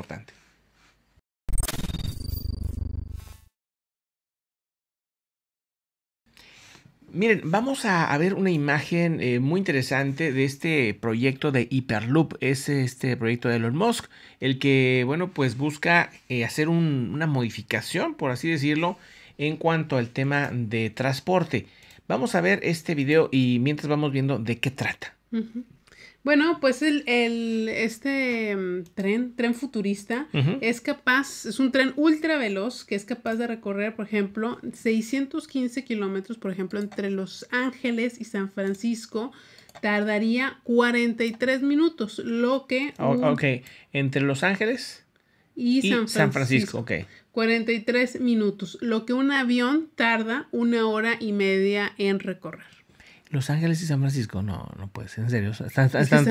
importante. Miren, vamos a ver una imagen muy interesante de este proyecto de Hyperloop. Es este proyecto de Elon Musk, el que, bueno, pues busca hacer una modificación, por así decirlo, en cuanto al tema de transporte. Vamos a ver este video y mientras vamos viendo de qué trata. Uh-huh. Bueno, pues este tren futurista es un tren ultra veloz que es capaz de recorrer, por ejemplo, 615 kilómetros, por ejemplo, entre Los Ángeles y San Francisco. Tardaría 43 minutos, lo que... Ok, entre Los Ángeles y San Francisco, ok. 43 minutos, lo que un avión tarda 1 hora y media en recorrer. Los Ángeles y San Francisco, no puede ser, en serio. Están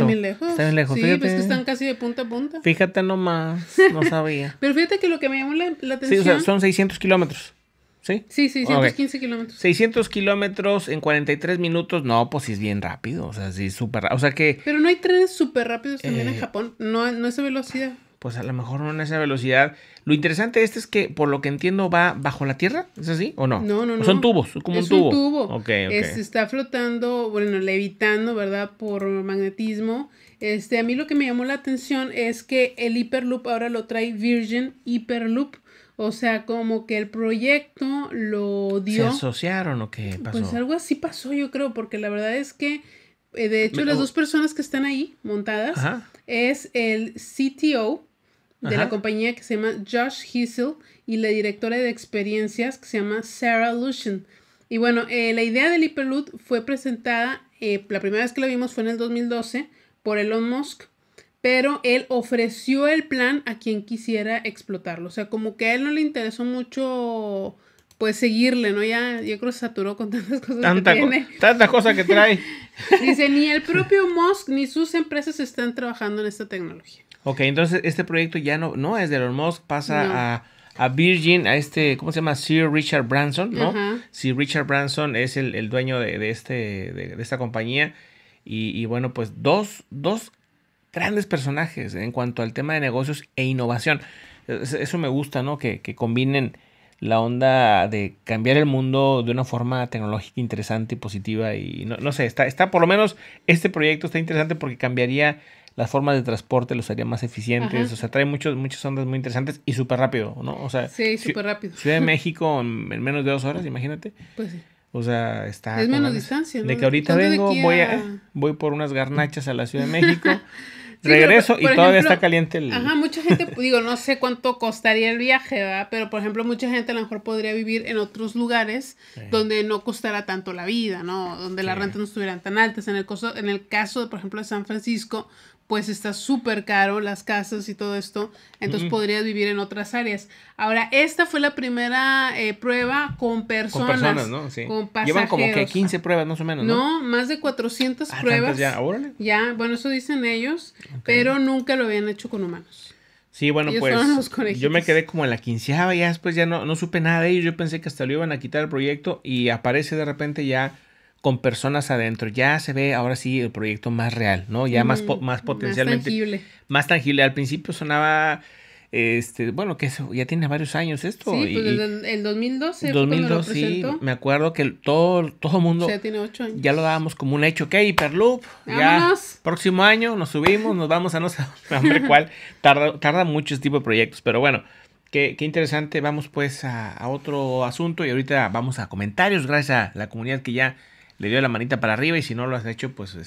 bien lejos. Están bien lejos. Sí, fíjate, pues que están casi de punta a punta. Fíjate nomás, no sabía. Pero fíjate que lo que me llamó la atención... Sí, o sea, son 600 kilómetros, ¿sí? Sí, 615 kilómetros. 600 kilómetros en 43 minutos, no, pues sí es bien rápido, o sea, sí súper rápido. O sea que... Pero no hay trenes súper rápidos también en Japón, no a esa velocidad. Pues a lo mejor no en esa velocidad. Lo interesante de este es que, por lo que entiendo, va bajo la tierra. ¿Es así o no? No. Son tubos, como un tubo. Es un tubo. Okay. Está flotando, bueno, levitando, ¿verdad? Por magnetismo. A mí lo que me llamó la atención es que el Hyperloop ahora lo trae Virgin Hyperloop. O sea, como que el proyecto lo dio. ¿Se asociaron o qué pasó? Pues algo así pasó, yo creo, porque la verdad es que, de hecho, las dos personas que están ahí montadas es el CTO de la compañía, que se llama Josh Hissel, y la directora de experiencias, que se llama Sarah Lucian. Y bueno, la idea del Hyperloop fue presentada, la primera vez que la vimos fue en el 2012 por Elon Musk, pero él ofreció el plan a quien quisiera explotarlo. O sea, como que a él no le interesó mucho... pues seguirle, ¿no? Ya, yo creo que saturó con tantas cosas que tiene. Tantas cosas que trae. Dice, ni el propio Musk ni sus empresas están trabajando en esta tecnología. Ok, entonces este proyecto ya no es de Elon Musk, pasa a Virgin, a este, ¿cómo se llama? Sir Richard Branson, ¿no? Sir Richard Branson es el dueño de esta compañía. Y bueno, pues dos grandes personajes en cuanto al tema de negocios e innovación. Eso me gusta, ¿no? Que combinen la onda de cambiar el mundo de una forma tecnológica interesante y positiva. Y no sé, está por lo menos este proyecto está interesante porque cambiaría las formas de transporte, los haría más eficientes. O sea, trae muchas ondas muy interesantes y súper rápido, ¿no? O sea, sí, súper rápido. Ciudad de México en menos de 2 horas, imagínate. Pues sí. O sea, está... Es menos distancia, ¿no? De que ahorita vengo, voy por unas garnachas a la Ciudad de México. Sí, regreso pero, y todavía está caliente el... mucha gente, digo, no sé cuánto costaría el viaje, ¿verdad? Pero, por ejemplo, mucha gente a lo mejor podría vivir en otros lugares donde no costara tanto la vida, ¿no? Donde las rentas no estuvieran tan altas. En el caso, por ejemplo, de San Francisco, pues está súper caro las casas y todo esto. Entonces podrías vivir en otras áreas. Ahora, esta fue la primera prueba con personas. Con personas, ¿no? Sí. Con pasajeros. Llevan como que 15 pruebas más o menos, ¿no? No, más de 400 pruebas. Ya, órale. Ya, bueno, eso dicen ellos. Pero nunca lo habían hecho con humanos. Sí, bueno, ellos pues yo me quedé como en la 15ª, ya después ya no supe nada de ellos. Yo pensé que hasta lo iban a quitar el proyecto y aparece de repente ya con personas adentro. Ya se ve ahora sí el proyecto más real, ¿no? Ya más potencialmente. Más tangible. Más tangible. Al principio sonaba, bueno, que eso ya tiene varios años esto. Sí, pues desde el 2012. 2002, sí. Me acuerdo que todo mundo. O sea, tiene 8 años. Ya lo dábamos como un hecho. ¿Qué? Hyperloop. ¡Vámonos! Ya, próximo año nos subimos, nos vamos a no saber cuál. Tarda mucho este tipo de proyectos, pero bueno. Qué interesante. Vamos pues a otro asunto y ahorita vamos a comentarios. Gracias a la comunidad que ya le dio la manita para arriba y si no lo has hecho, pues